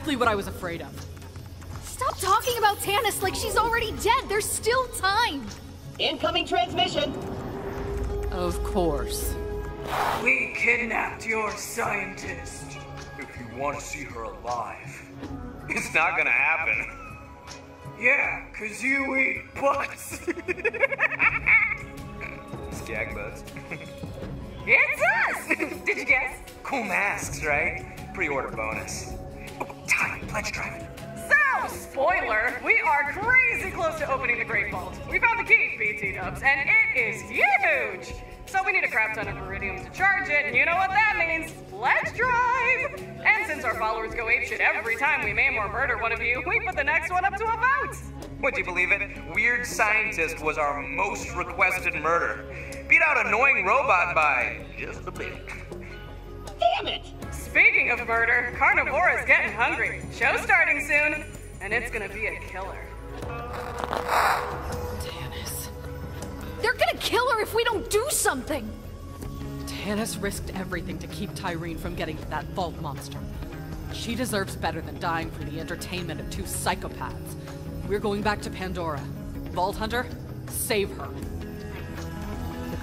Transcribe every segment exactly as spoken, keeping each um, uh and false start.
exactly what I was afraid of. Stop talking about Tannis like she's already dead. There's still time. Incoming transmission. Of course. We kidnapped your scientist. If you want to see her alive. It's not gonna happen. Yeah, cause you eat butts. Skag butts. It's us! Did you guess? Cool masks, right? Pre-order bonus. Oh, time, pledge driving. So, spoiler, we are crazy close to opening the Great Vault. We found the key, B T dubs, and it is huge! So we need a crap ton of Iridium to charge it, and you know what that means. Let's drive! And since our followers go apeshit every time we maim or murder one of you, we put the next one up to a vote! Would you believe it? Weird Scientist was our most requested murder. Beat out Annoying Robot by just a bit. Damn it! Speaking of murder, Carnivora's getting hungry. Show starting soon, and it's gonna be a killer. Tannis. They're gonna kill her if we don't do something! Tannis risked everything to keep Tyreen from getting that vault monster. She deserves better than dying for the entertainment of two psychopaths. We're going back to Pandora. Vault Hunter, save her.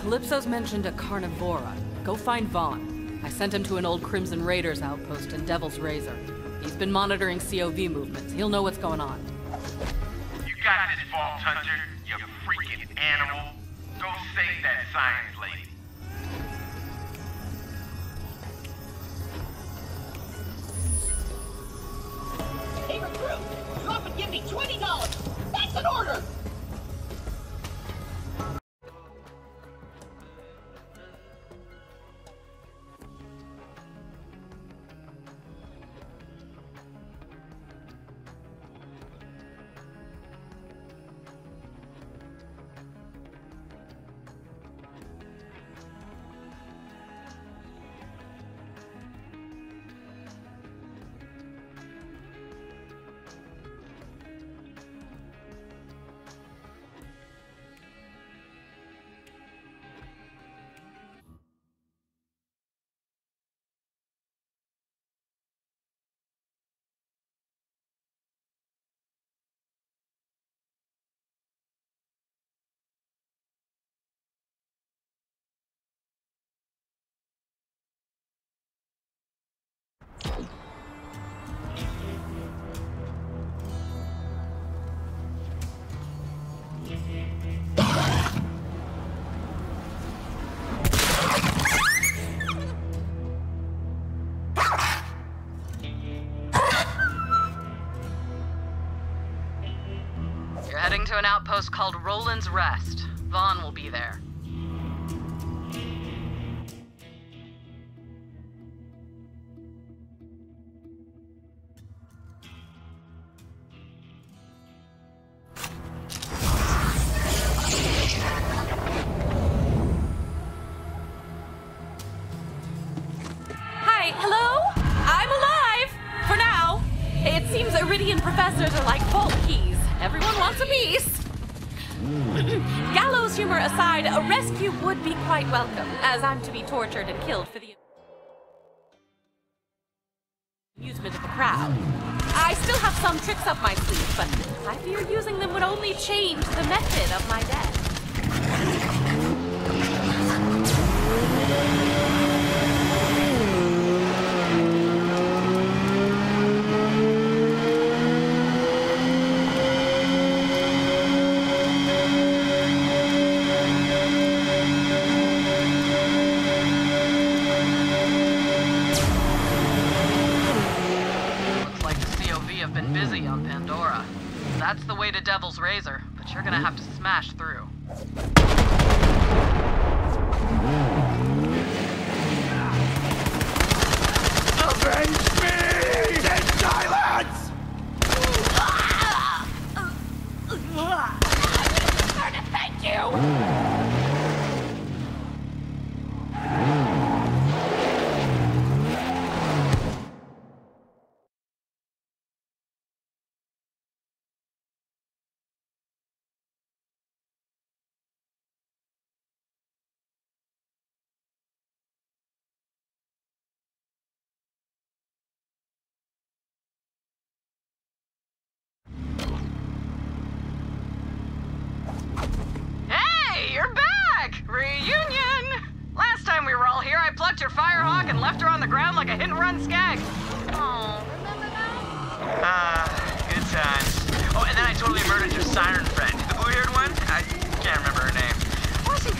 Calypso's mentioned a Carnivora. Go find Vaughn. I sent him to an old Crimson Raiders outpost in Devil's Razor. He's been monitoring C O V movements. He'll know what's going on. You got this, Vault Hunter, you freaking animal. Go save that science lady. Hey, recruit! Drop and give me twenty dollars! That's an order! To an outpost called Roland's Rest. Vaughn will be there. Hi, hello? I'm alive! For now! It seems Iridian professors are like vault keys. Everyone wants a piece! Gallows humor aside, a rescue would be quite welcome, as I'm to be tortured and killed for the amusement of the crowd. I still have some tricks up my sleeve, but I fear using them would only change the method of my death. Devil's Razor, but you're gonna have to smash through. Avenge me! In silence! I'm gonna thank you! shot your Firehawk and left her on the ground like a hit-and-run skag. Oh, remember that? Ah, uh, good times. Oh, and then I totally murdered your siren friend. The blue-haired one? I can't remember her name. Was she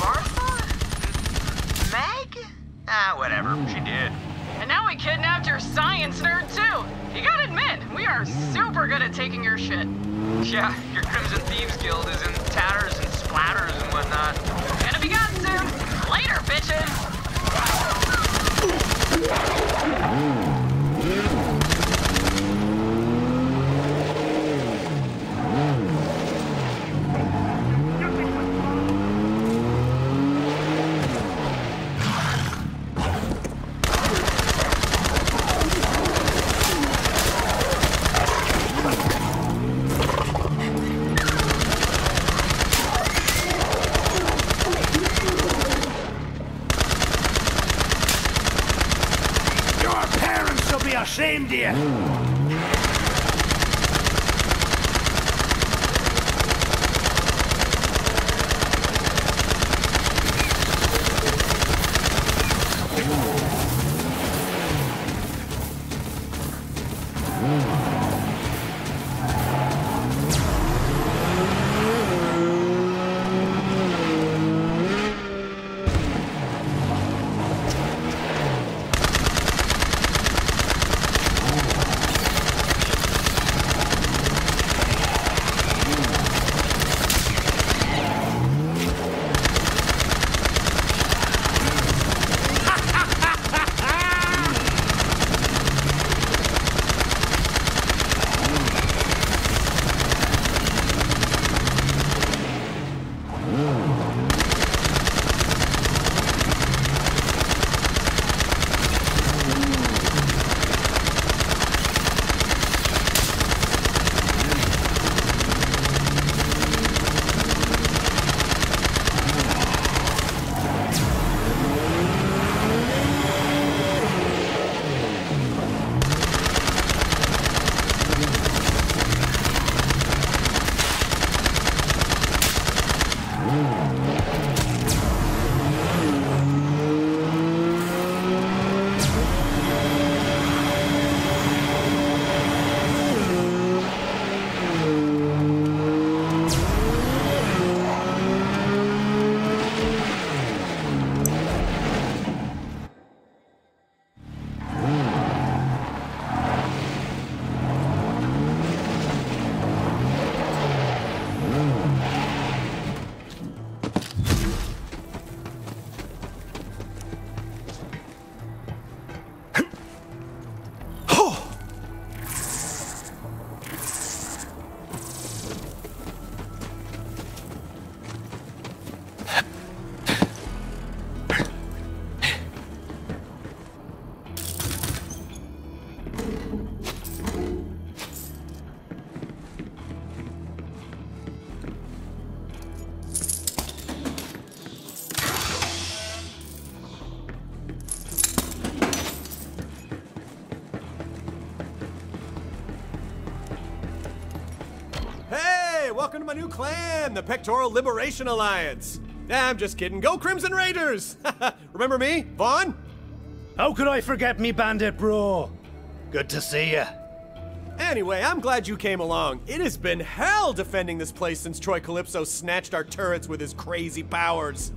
Martha? Meg? Ah, whatever. She did. And now we kidnapped your science nerd, too. You gotta admit, we are super good at taking your shit. Yeah, your Crimson Thieves Guild is in tatters and splatters and whatnot. Gonna be gone soon. Later, welcome to my new clan, the Pectoral Liberation Alliance. I'm just kidding. Go Crimson Raiders! Remember me, Vaughn? How could I forget me, Bandit bro? Good to see ya. Anyway, I'm glad you came along. It has been hell defending this place since Troy Calypso snatched our turrets with his crazy powers.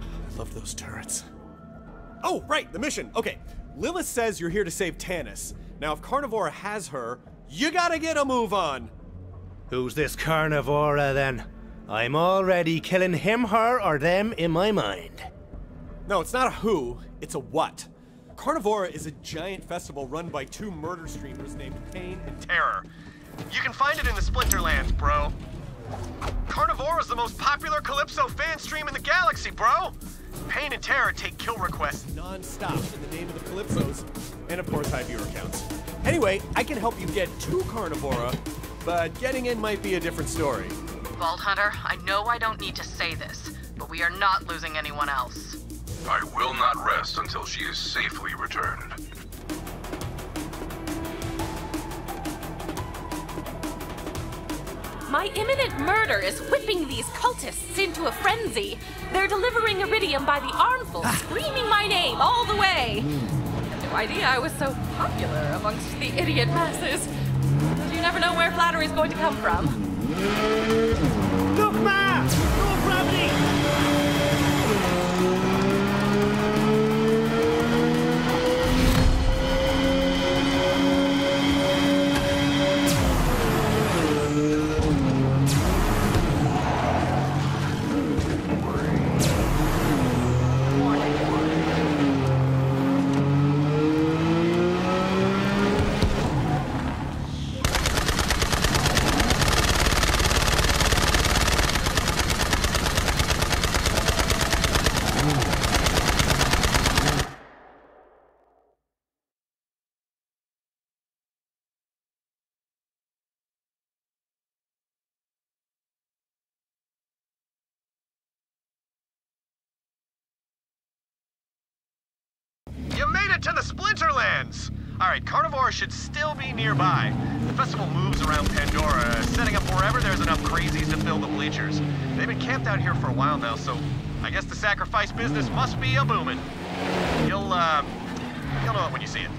I love those turrets. Oh, right, the mission. Okay, Lilith says you're here to save Tannis. Now, if Carnivora has her, you gotta get a move on. Who's this Carnivora, then? I'm already killing him, her, or them in my mind. No, it's not a who, it's a what. Carnivora is a giant festival run by two murder streamers named Pain and Terror. You can find it in the Splinterlands, bro. Carnivora's the most popular Calypso fan stream in the galaxy, bro! Pain and Terror take kill requests non-stop in the name of the Calypsos, and of course high viewer counts. Anyway, I can help you get to Carnivora, but getting in might be a different story. Vault Hunter, I know I don't need to say this, but we are not losing anyone else. I will not rest until she is safely returned. My imminent murder is whipping these cultists into a frenzy. They're delivering Iridium by the armful, screaming my name all the way. No idea I was so popular amongst the idiot masses. But you never know where flattery is going to come from. Look, Ma! Your gravity! To the Splinterlands! Alright, Carnivora should still be nearby. The festival moves around Pandora, setting up wherever there's enough crazies to fill the bleachers. They've been camped out here for a while now, so I guess the sacrifice business must be a-boomin'. You'll, uh, you'll know it when you see it.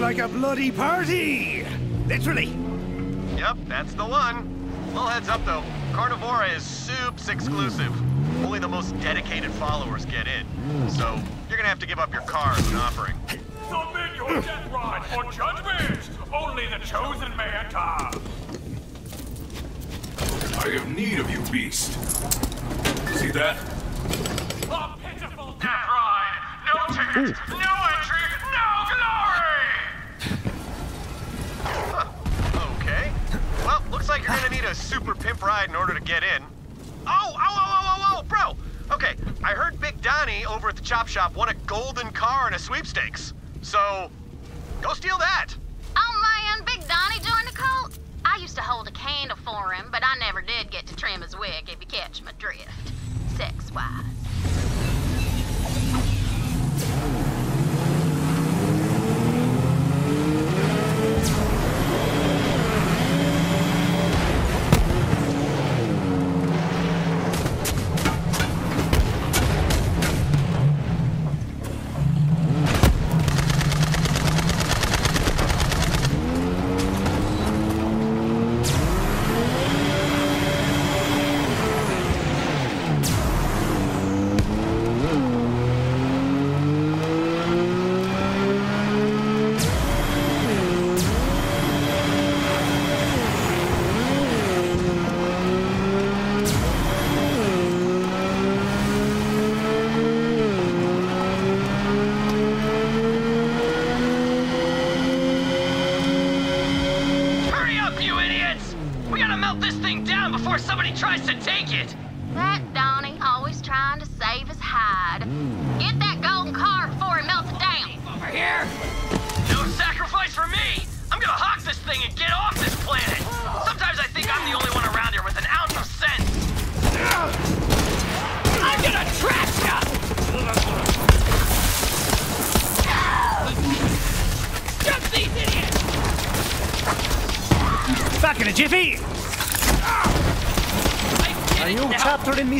Like a bloody party! Literally! Yep, that's the one. Little heads up though, Carnivora is soups exclusive. Only the most dedicated followers get in. So, you're gonna have to give up your car as an offering. Submit your death ride for judgment! Only the chosen may enter! I have need of you, beast. See that? A pitiful death ride! No ticket! No entry! No glory! Well, looks like you're gonna need a super pimp ride in order to get in. Oh, oh, oh, oh, oh, oh, bro! Okay, I heard Big Donnie over at the chop shop won a golden car in a sweepstakes. So, go steal that! Oh man, Big Donnie joined the cult? I used to hold a candle for him, but I never did get to trim his wig, if you catch my drift. Sex-wise.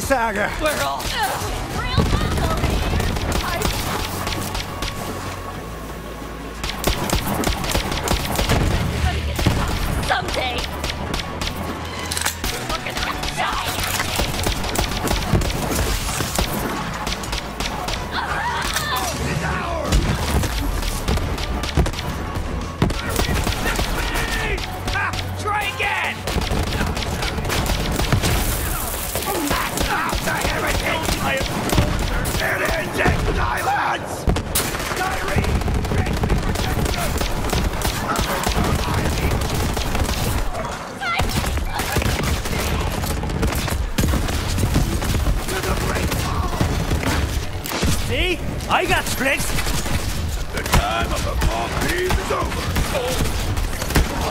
Saga. We're all real I... someday. We're looking to die. Ah, try again. I am an engine to die, lads! Tyreen! Greatly protect us! To the great power! See? I got splits! The time of the bomb is over! Oh. Oh.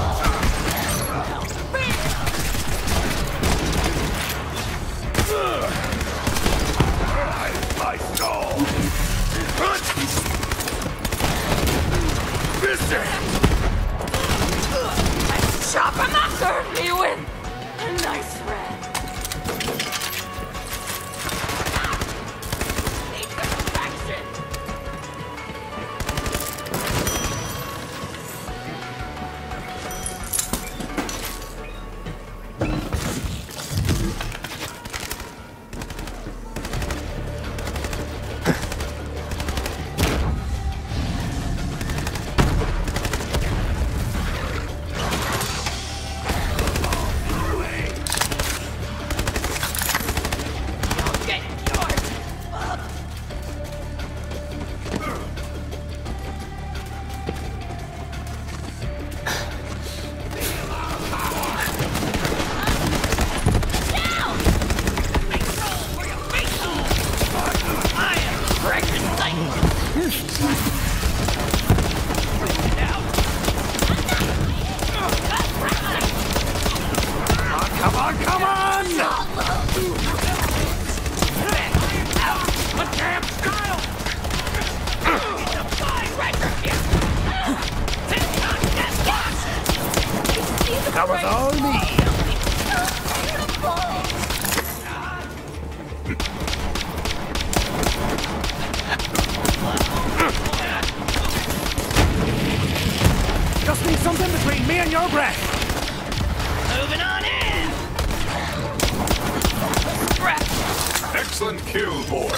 breath. Moving on in. Breath. Excellent kill, boy.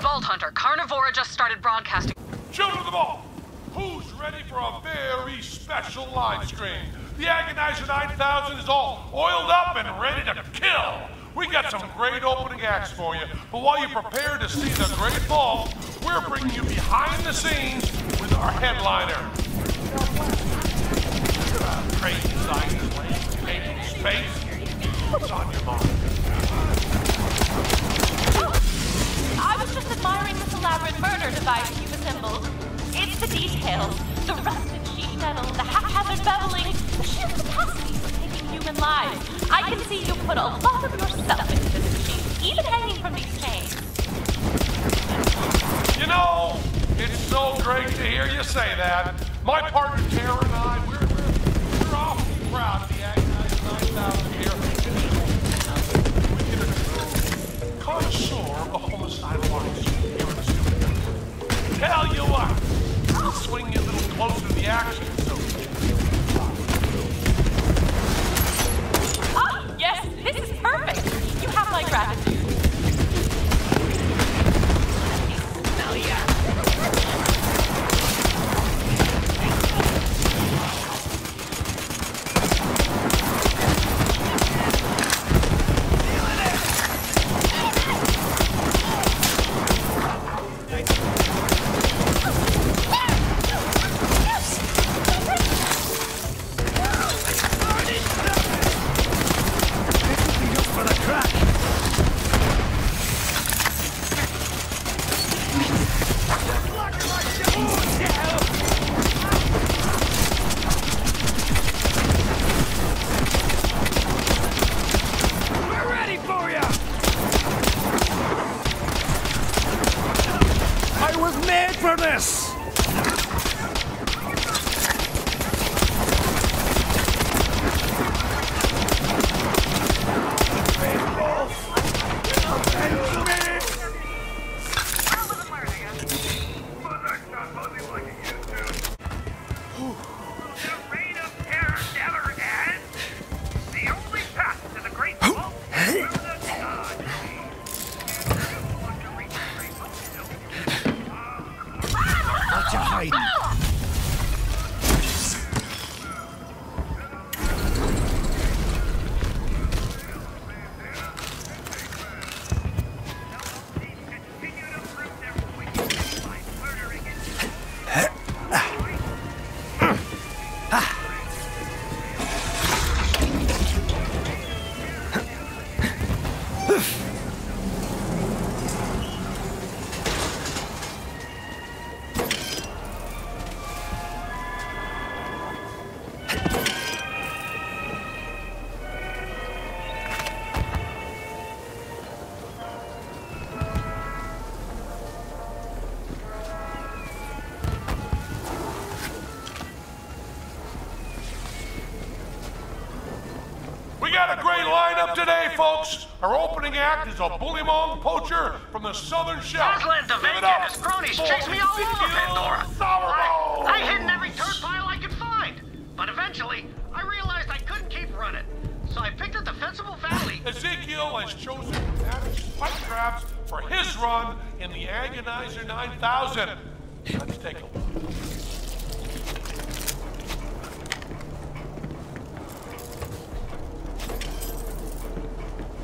Vault Hunter, Carnivora just started broadcasting. Children of the Vault, who's ready for a very special live stream? The Agonizer nine thousand is all oiled up and ready to kill. We got some great opening acts for you, but while you prepare to see the Great Vault, we're bringing you behind the scenes with our headliner. Crazy science, painting space, what's on your mind? Oh, I was just admiring this elaborate murder device you've assembled. It's the details, the rusted sheet metal, the haphazard beveling, the sheer capacity for taking human lives. I can see you put a lot of yourself into this machine, even hanging from these chains. You know, it's so great to hear you say that. My partner, Tara, and I, we're, we're, we're awfully proud of the Agonizer nine thousand here. We get a true connoisseur of a homicidal artist here in the studio. Tell you what, I'll swing you a little closer to the action. Yes, this is perfect. You have my gratitude. Hell Today, folks, our opening act is a bullymong poacher from the southern shelf. Aslan DeVay and his cronies chased me all over Pandora. I, I hid in every dirt pile I could find, but eventually I realized I couldn't keep running, so I picked a defensible valley. Ezekiel has chosen Tannis spike traps for his run in the Agonizer nine thousand. Let's take a look.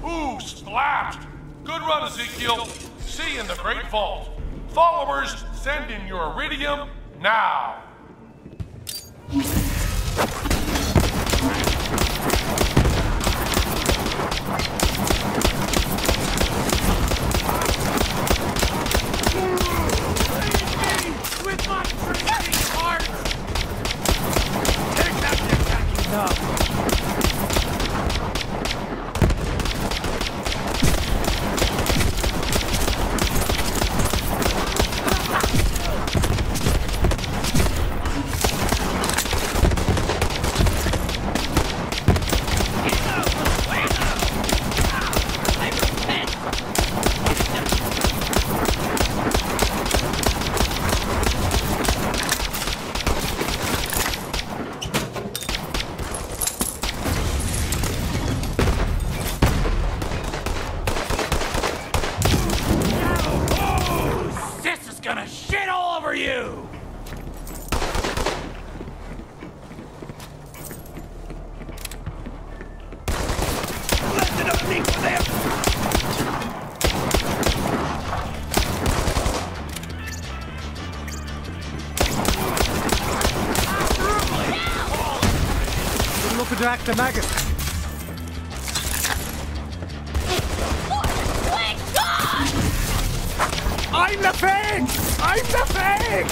Ooh, splashed! Good run, Ezekiel. See you in the Great Vault. Followers, send in your Iridium now. waiting for them. Look at Jack the maggot. I'm the thing! I'm the thing!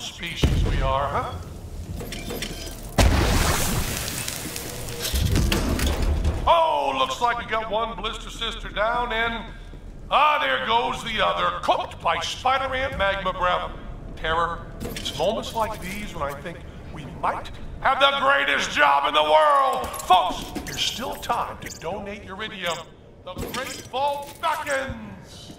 Species we are, huh? Oh, looks like we got one blister sister down and... ah, there goes the other, cooked by spider ant magma breath. Terror, it's moments like these when I think we might have the greatest job in the world. Folks, there's still time to donate Iridium. The great vault beckons!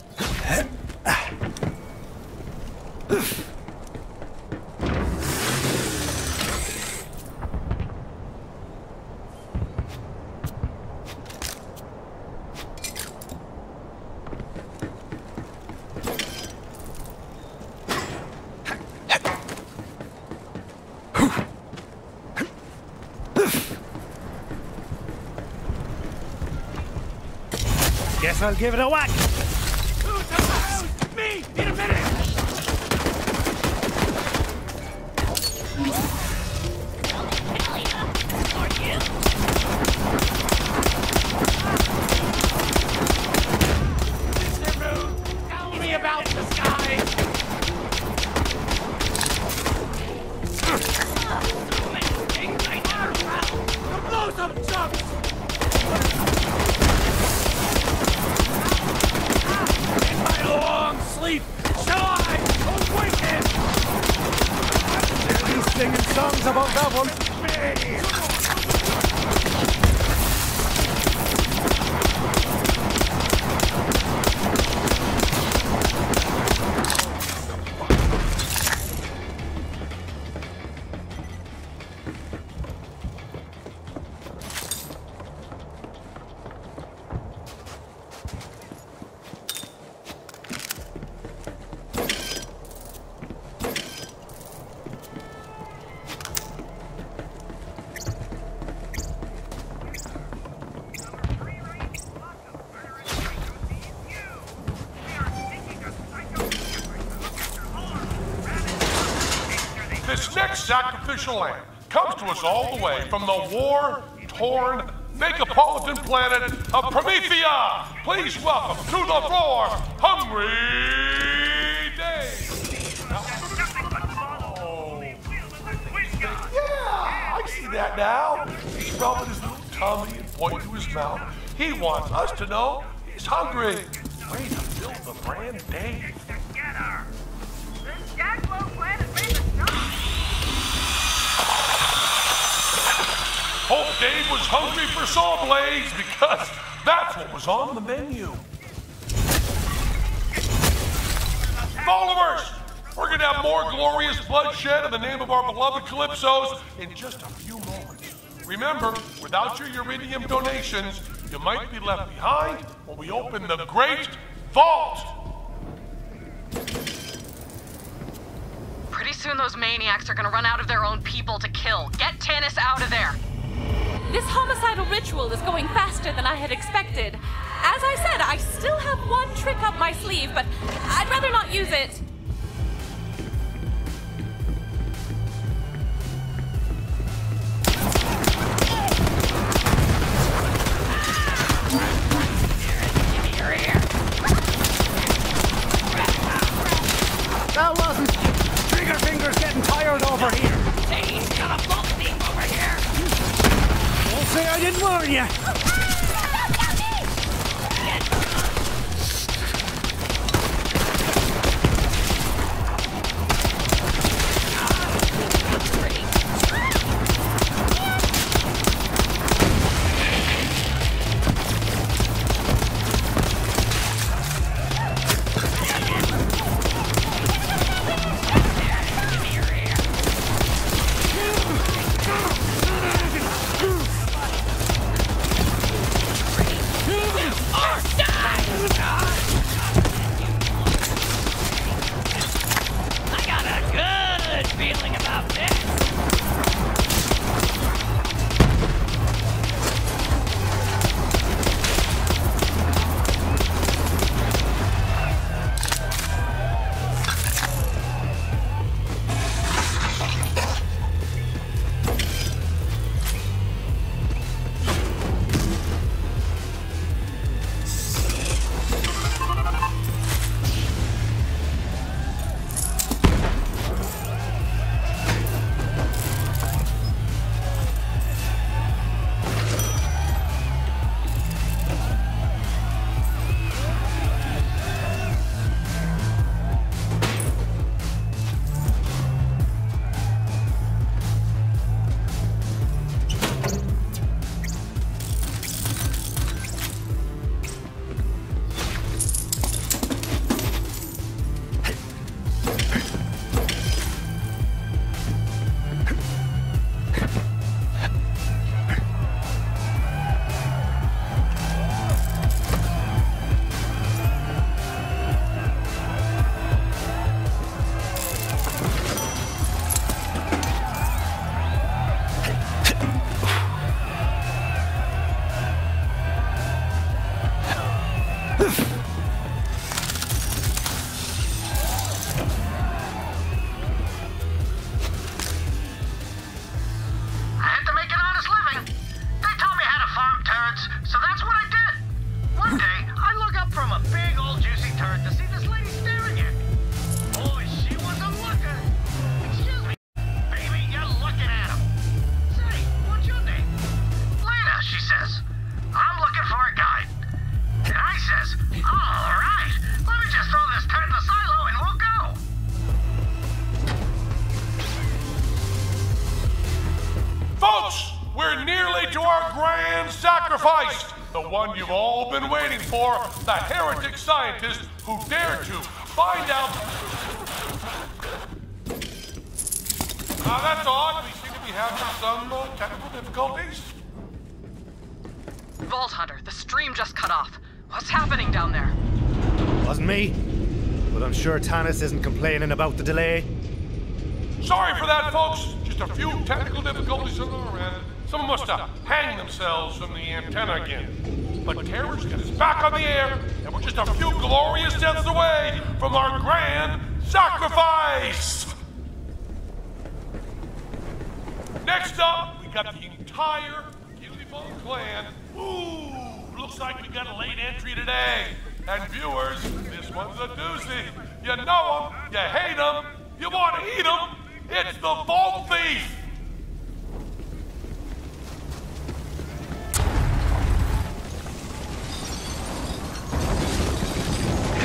I'll give it a whack. Me in a minute. Mister Moon, tell me about the sky. So many things I never found. Blow some jumps. Ah! got one. Sacrificial lamb comes to us all the way from the war-torn, megapolitan planet of Promethea. Please welcome to the floor, Hungry Day. Oh. Yeah, I see that now. He's rubbing his little tummy and pointing to his mouth. He wants us to know he's hungry. Way to build the brand day. Hope Dave was hungry for saw blades because that's what was on the menu. Followers, we're going to have more glorious bloodshed in the name of our beloved Calypsos in just a few moments. Remember, without your Iridium donations, you might be left behind when we open the Great Vault. Pretty soon those maniacs are going to run out of their own people to kill. Get Tannis out of there. This homicidal ritual is going faster than I had expected. As I said, I still have one trick up my sleeve, but I'd rather not use it. That wasn't. Trigger finger's getting tired over here. Hey, he's got a bolt beam over here. Say I didn't warn you. Folks, we're nearly to our grand sacrifice. The one you've all been waiting for. The heretic scientist who dared to find out... Now that's odd. We seem to be having some uh, technical difficulties. Vault Hunter, the stream just cut off. What's happening down there? Wasn't me. But I'm sure Tannis isn't complaining about the delay. Sorry for that, folks. Just a few technical difficulties on our end. Someone must have hanged themselves from the antenna again. But Terror's got us back on the air, and we're just a few glorious deaths away from our grand sacrifice! Next up, we got the entire Guilty clan. Ooh, looks like we got a late entry today. And viewers, this one's a doozy. You know them, you hate them, you want to eat them. It's the Vault Thief!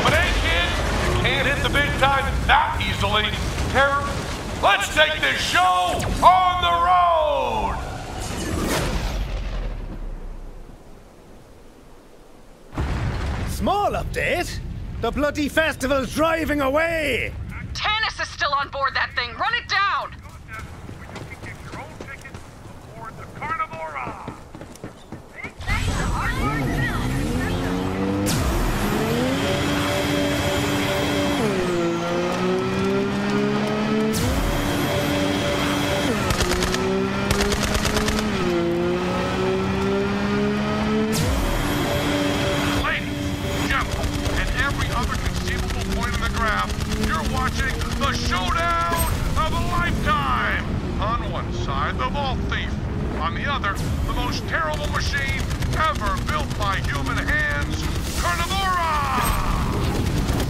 But hey, kids, you can't hit the big time that easily. Terror, let's take this show on the road! Small update? The bloody festival's driving away! Tannis is still on board that thing! Run it down! When you can get your own ticket aboard the Carnivora! Watching the showdown of a lifetime! On one side, the Vault Thief. On the other, the most terrible machine ever built by human hands, Carnivora!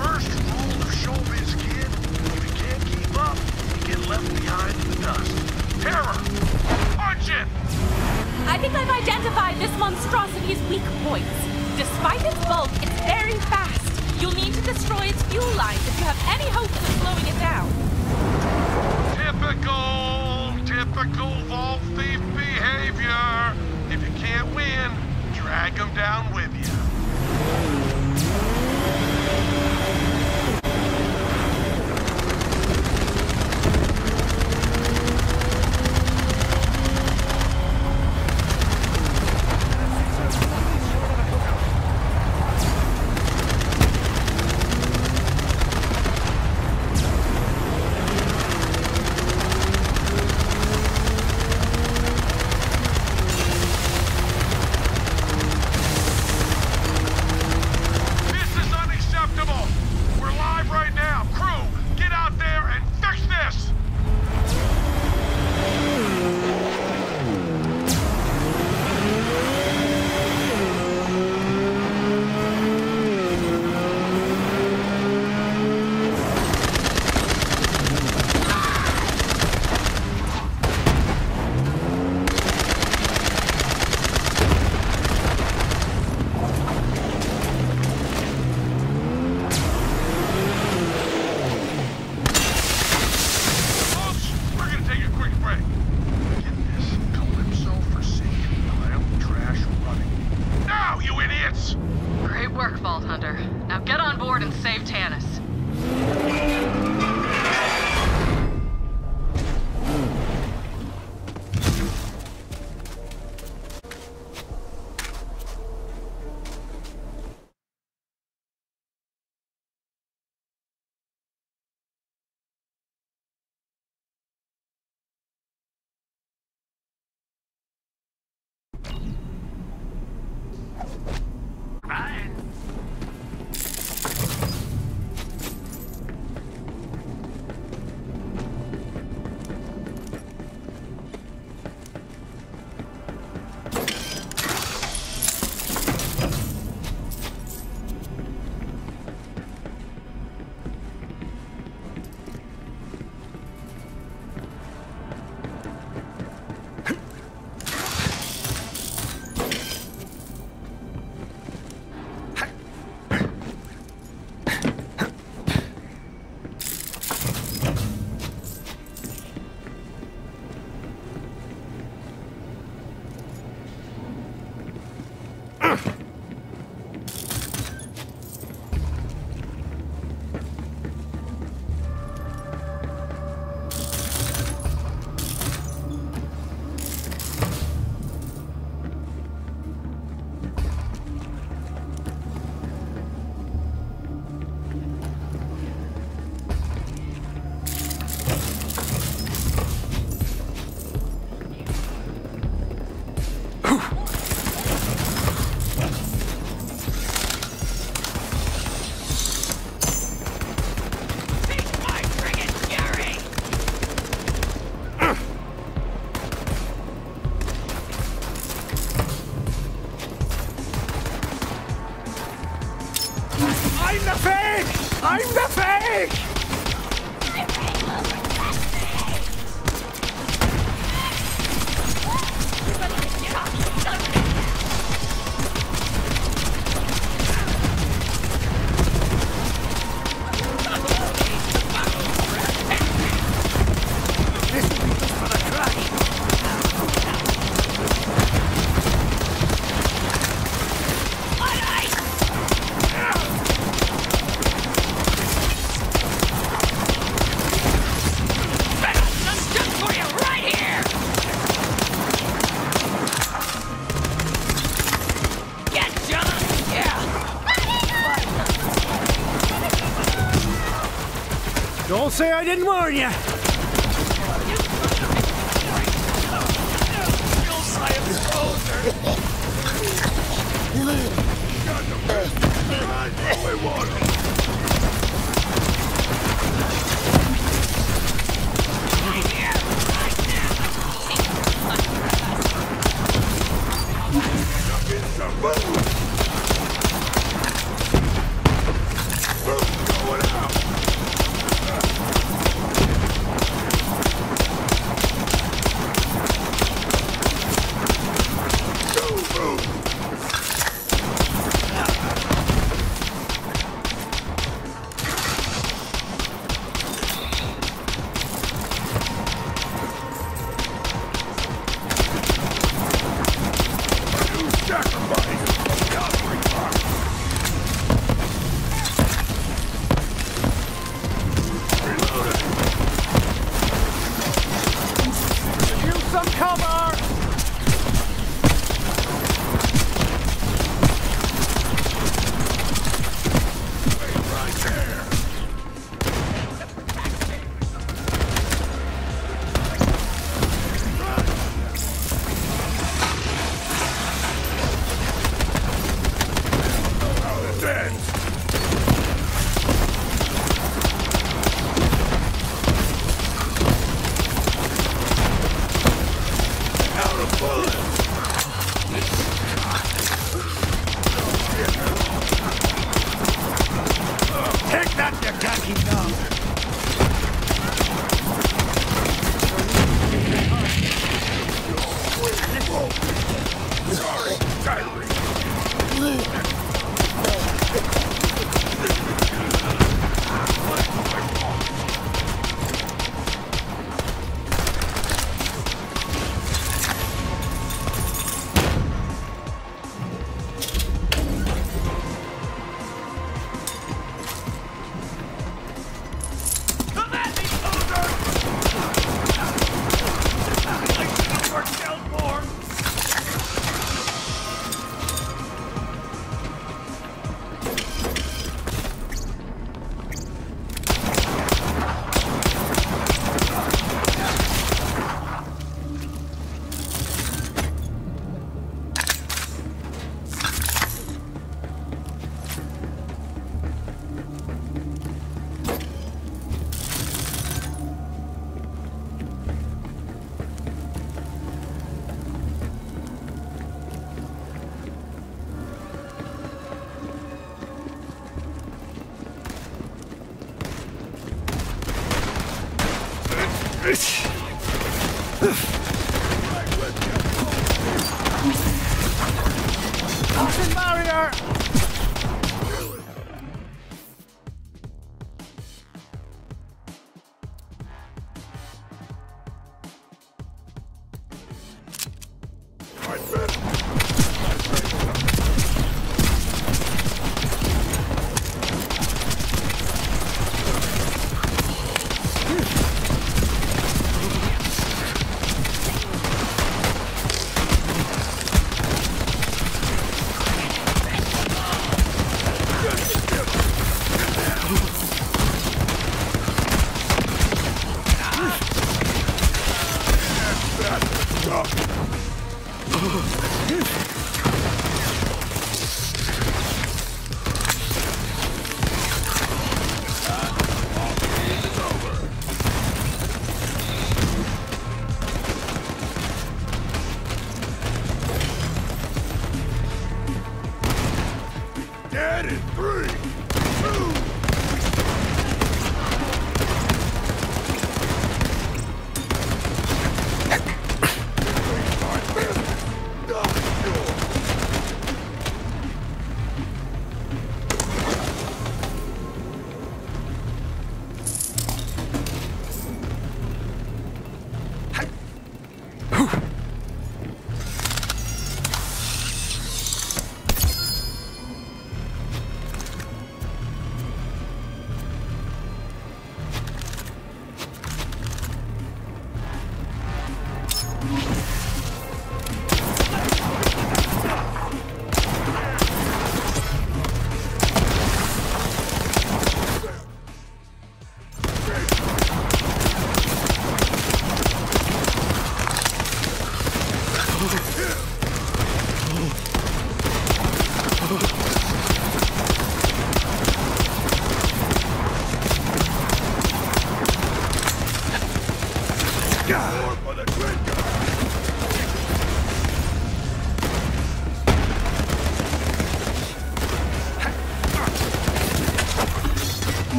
First rule of showbiz, kid, if you can't keep up, you get left behind in the dust. Terror! Punch it! I think I've identified this monstrosity's weak points. Despite its bulk, it's very fast. You'll need to destroy its fuel lines if you have any hopes of slowing it down. Typical, typical Vault Thief behavior. If you can't win, drag them down with you. Don't say I didn't warn you!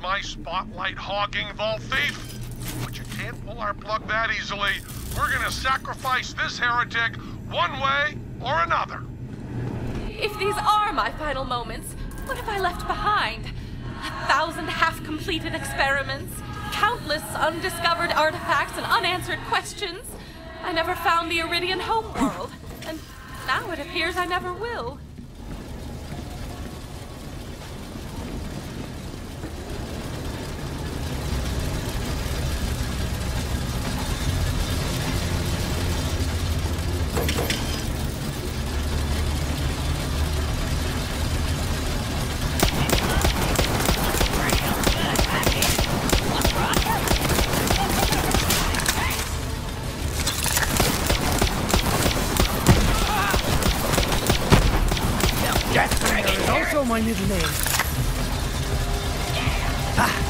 My spotlight hogging vault thief, but you can't pull our plug that easily. We're gonna sacrifice this heretic one way or another. If these are my final moments, what have I left behind? A thousand half-completed experiments, countless undiscovered artifacts and unanswered questions. I never found the Iridian homeworld, and now it appears I never will. my middle name. Ah.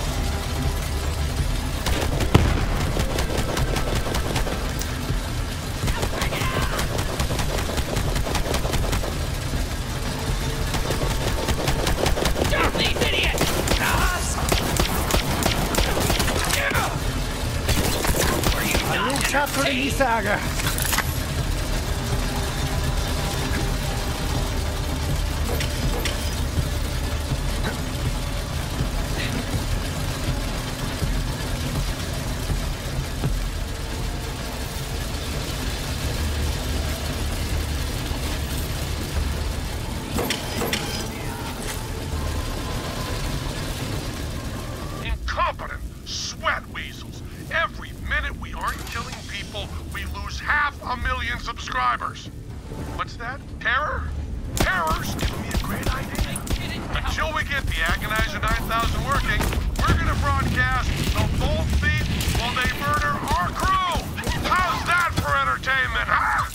Saga. Incompetent sweat weasels. Every minute we aren't killing people, we lose half a million subscribers. What's that? Terror? Terror's giving me a great idea. Until we get the Agonizer nine thousand working, we're gonna broadcast the Bold Feet while they murder our crew! How's that for entertainment, huh?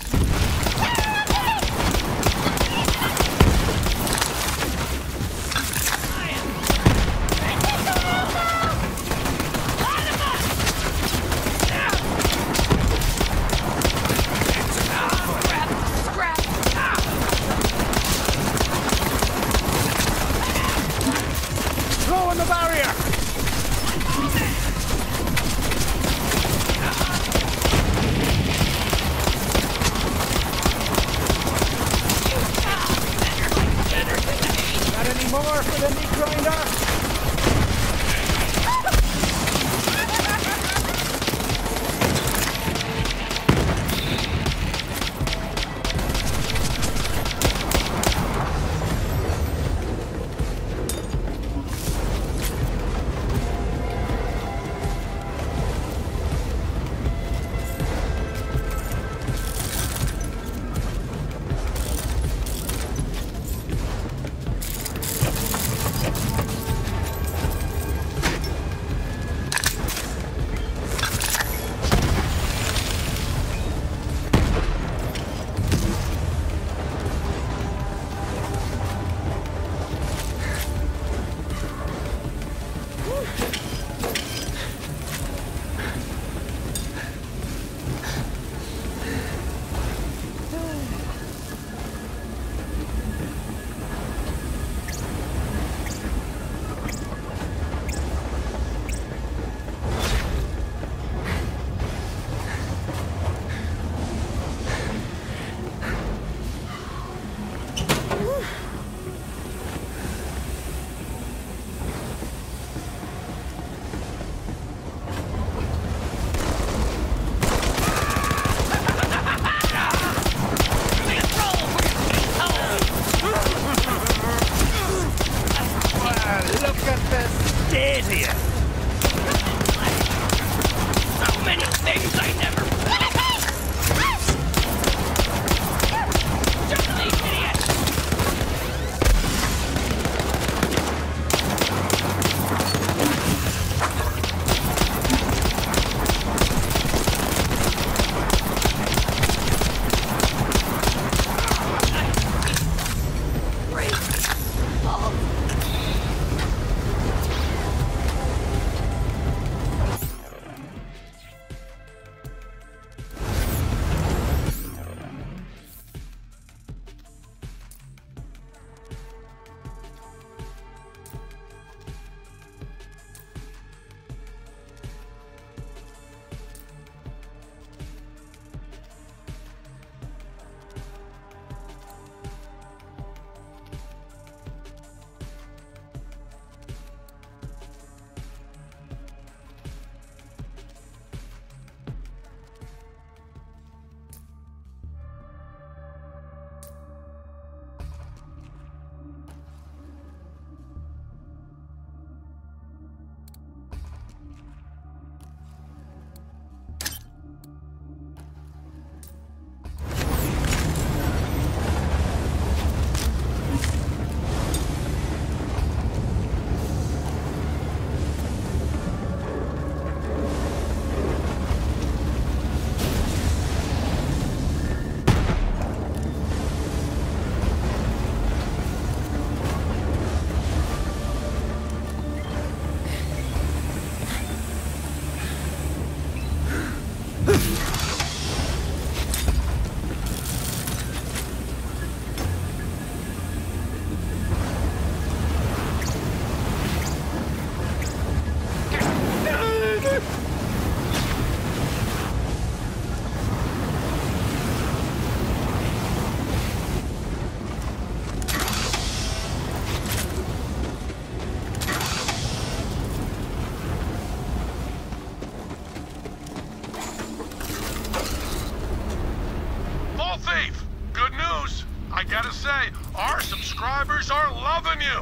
new.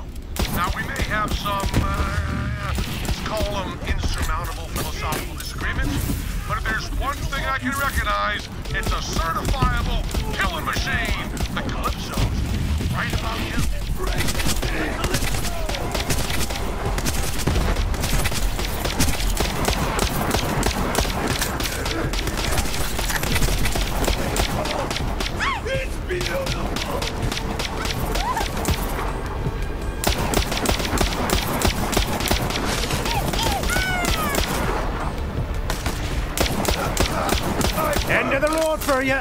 Now, we may have some, uh, let's call them insurmountable philosophical disagreements, but if there's one thing I can recognize, it's a certifiable killing machine. The Calypsos. Right about you. Right. The Calypsos. It's beautiful. End of the road for you.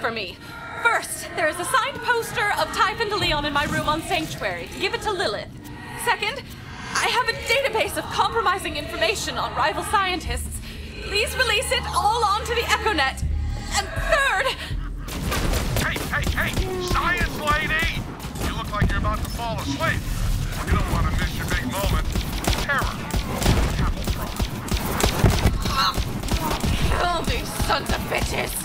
For me. First, there is a signed poster of Typhon de Leon in my room on Sanctuary. Give it to Lilith. Second, I have a database of compromising information on rival scientists. Please release it all onto the Echo Net. And third... Hey, hey, hey! Science lady! You look like you're about to fall asleep. You don't want to miss your big moment. Terror. Apple frog. Kill these sons of bitches!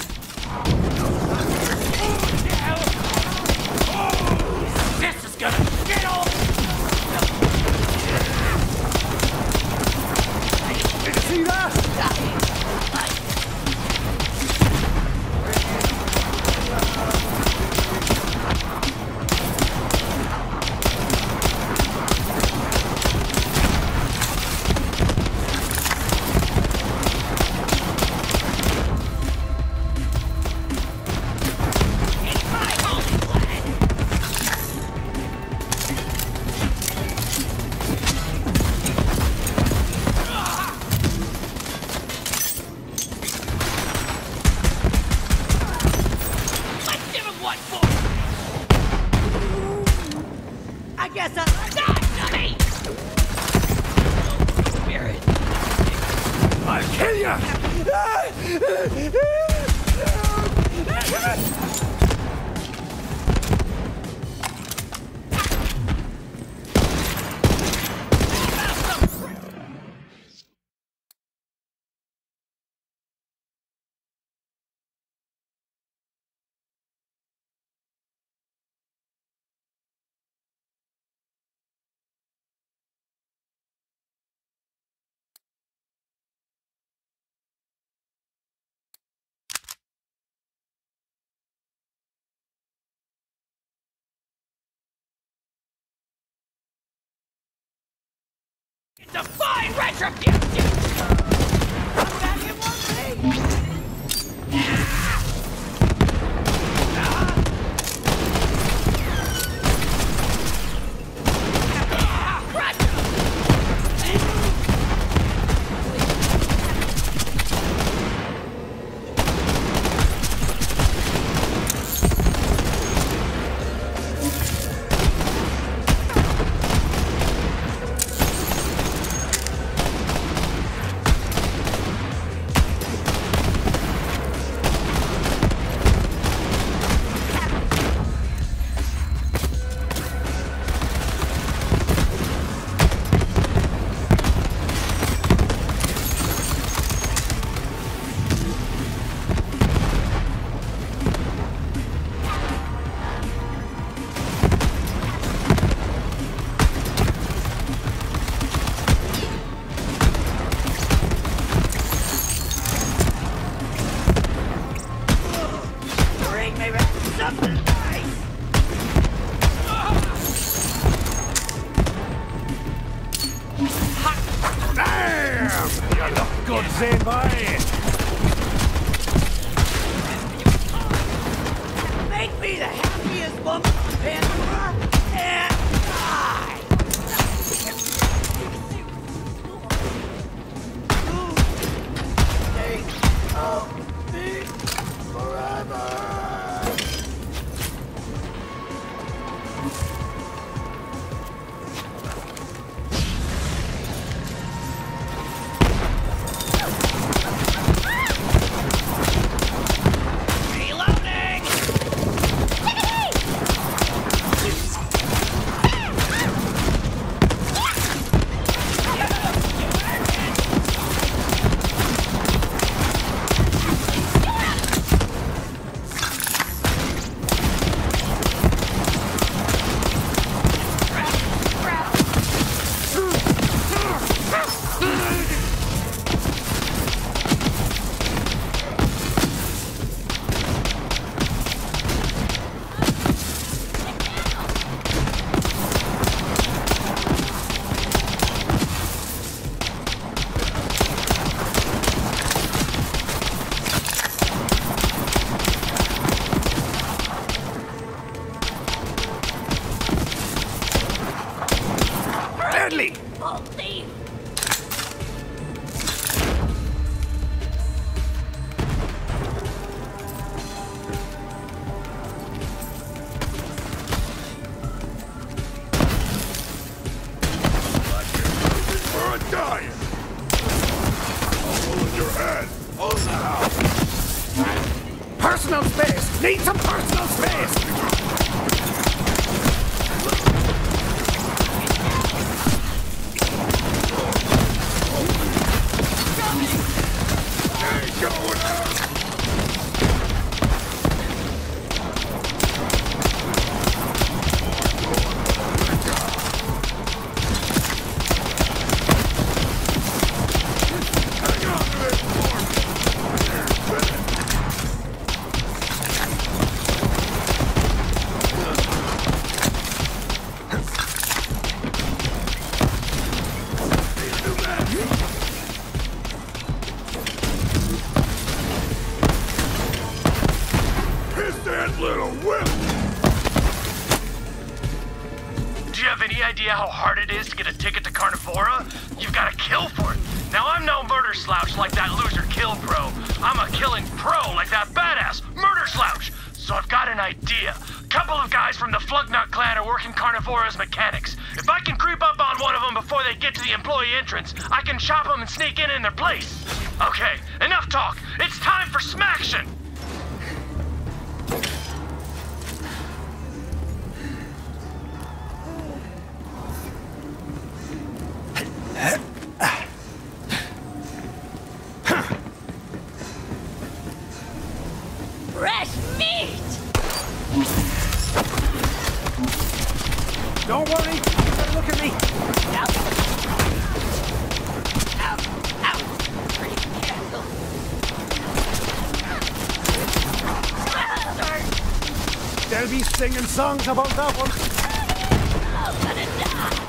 Get off! Did you see that? Defy retribution! Come back and one me! Songs about that one. I'm gonna die.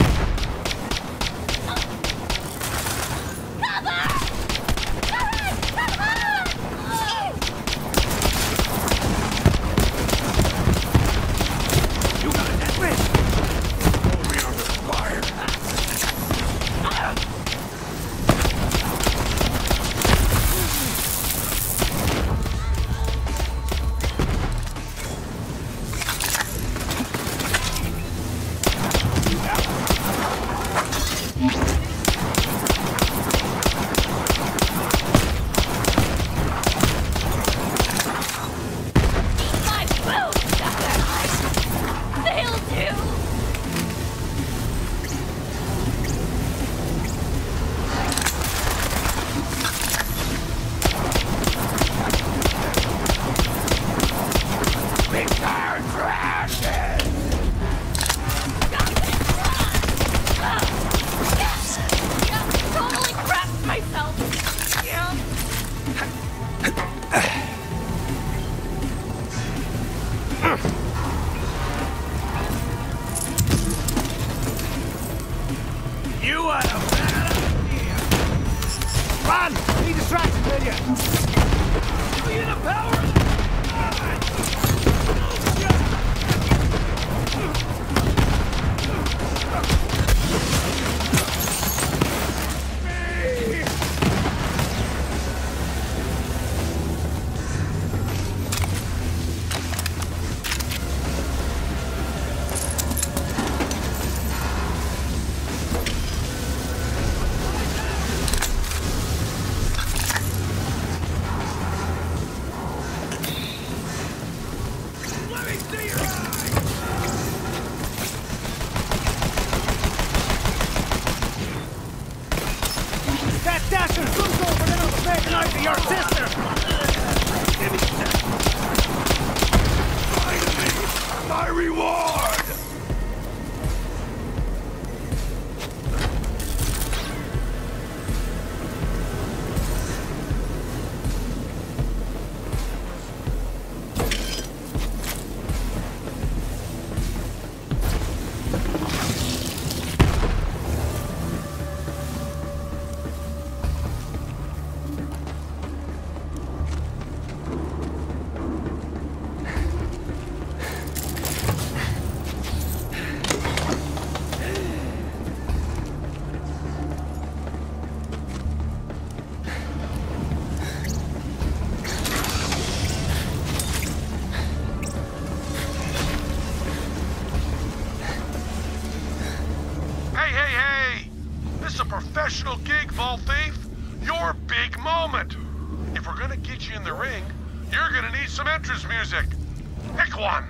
professional gig, Vault Thief. Your big moment. If we're gonna get you in the ring, you're gonna need some entrance music. Pick one.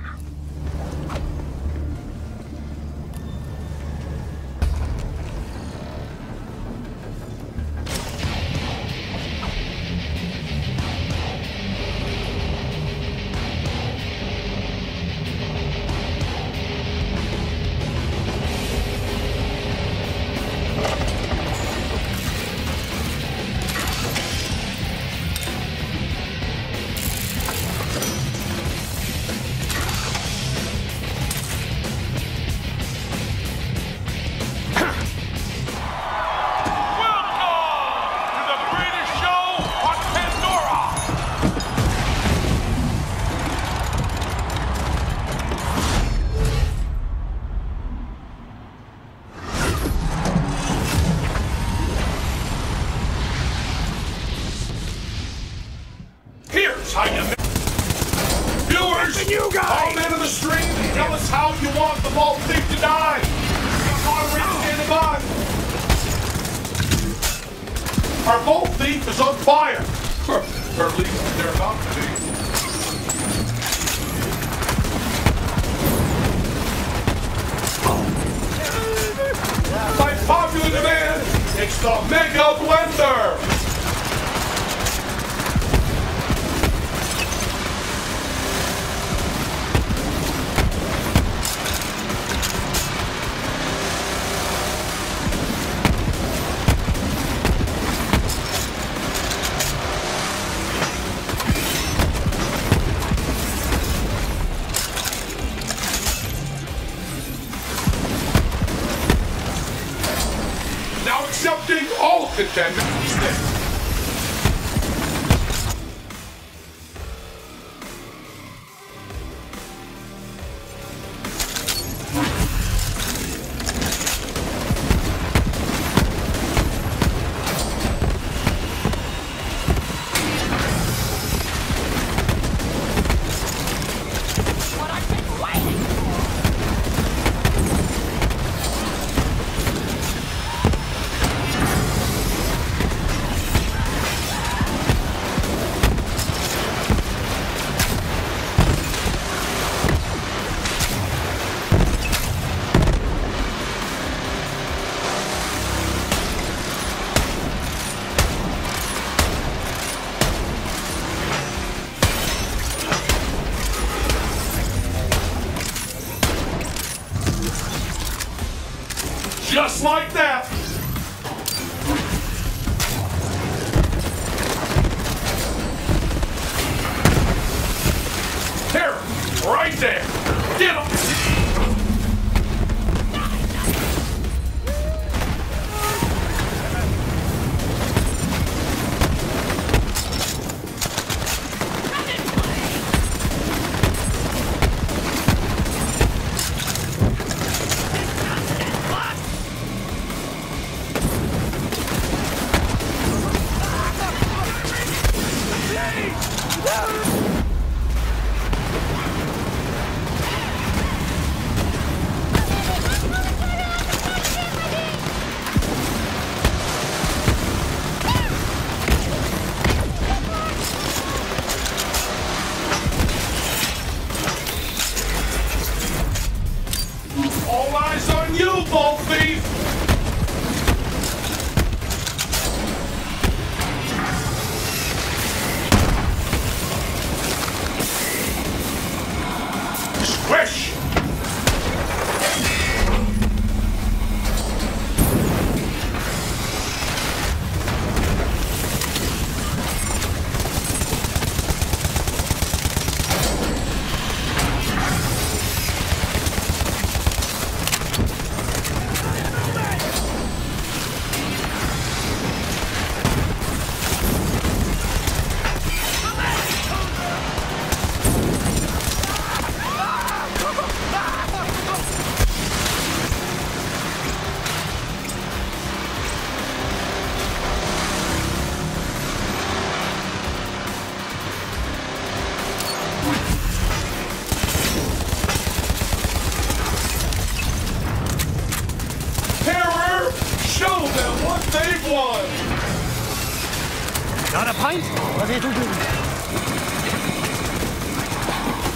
Not a pint, but it'll do.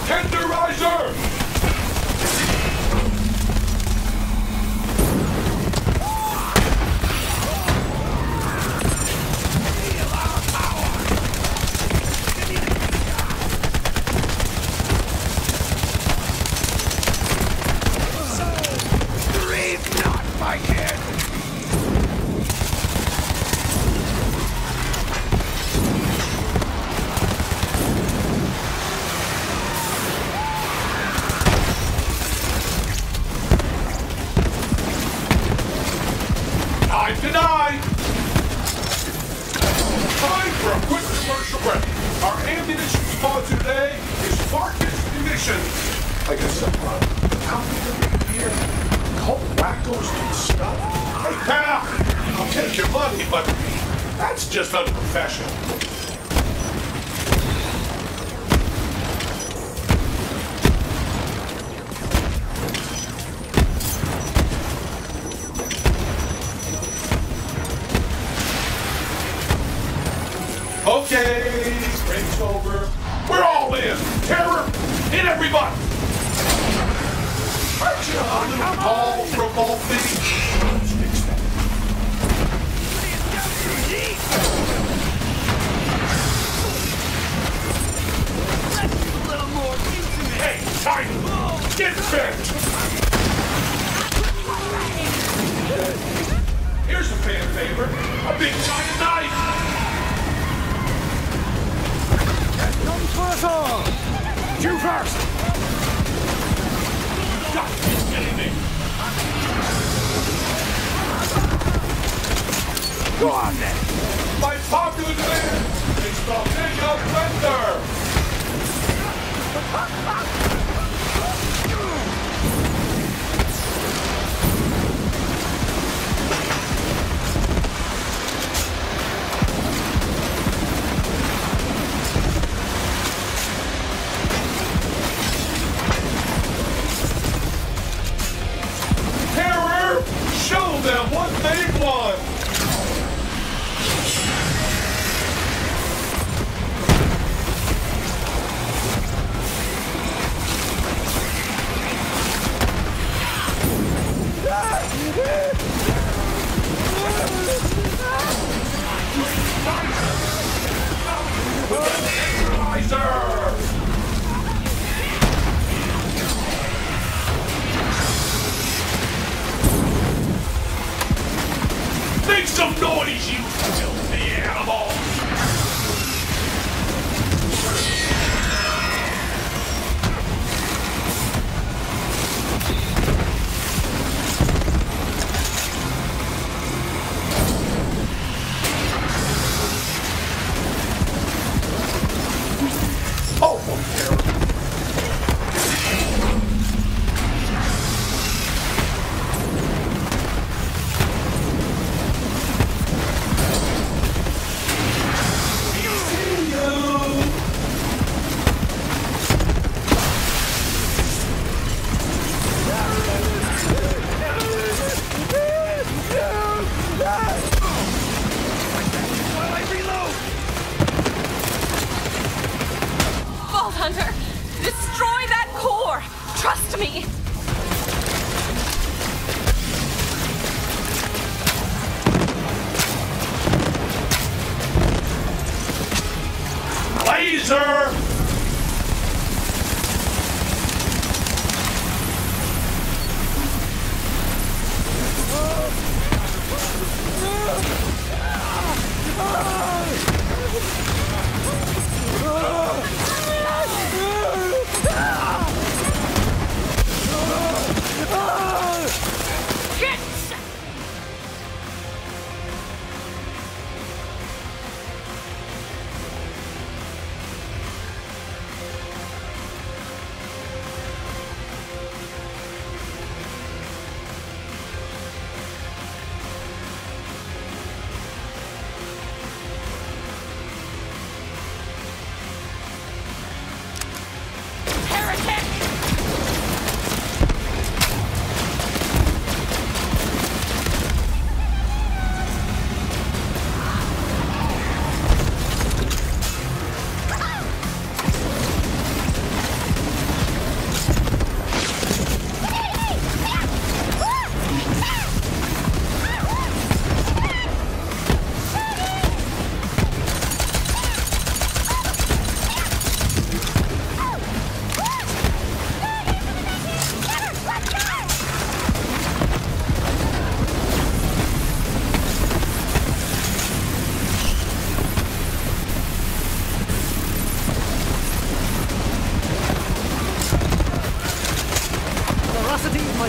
Tenderizer!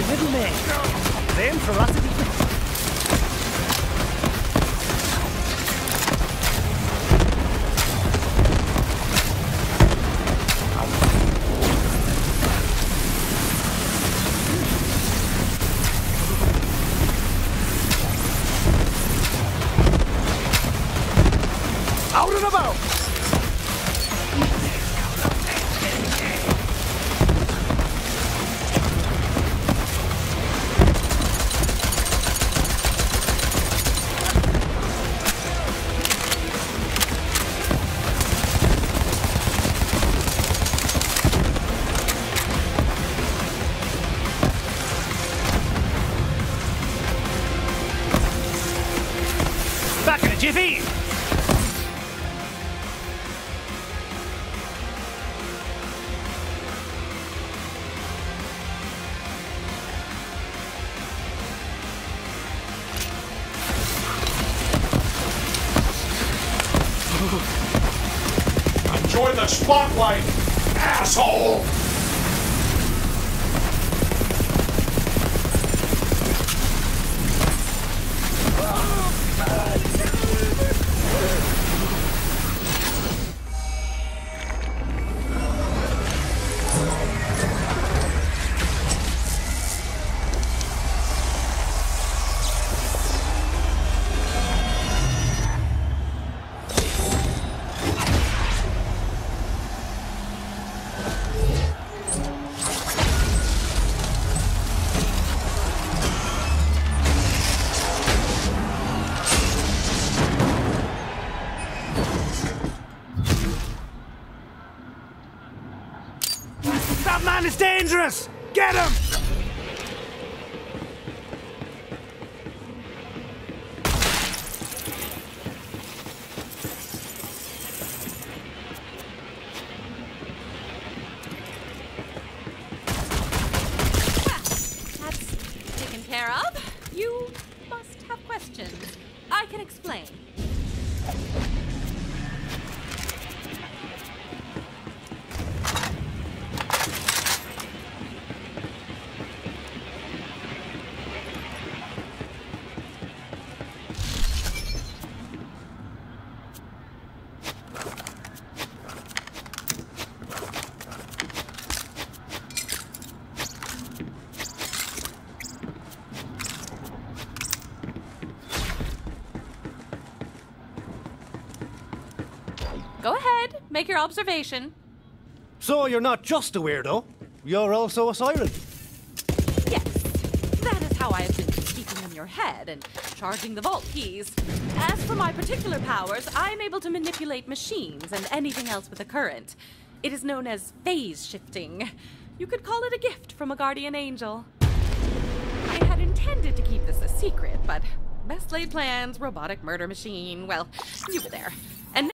middleman. Then ferocity. Enjoy the spotlight, asshole! Get him! That's taken care of. You must have questions. I can explain. Make your observation. So you're not just a weirdo, you're also a siren. Yes, that is how I have been keeping in your head and charging the vault keys. As for my particular powers, I'm able to manipulate machines and anything else with a current. It is known as phase shifting. You could call it a gift from a guardian angel. I had intended to keep this a secret, but best laid plans, robotic murder machine, well, you were there.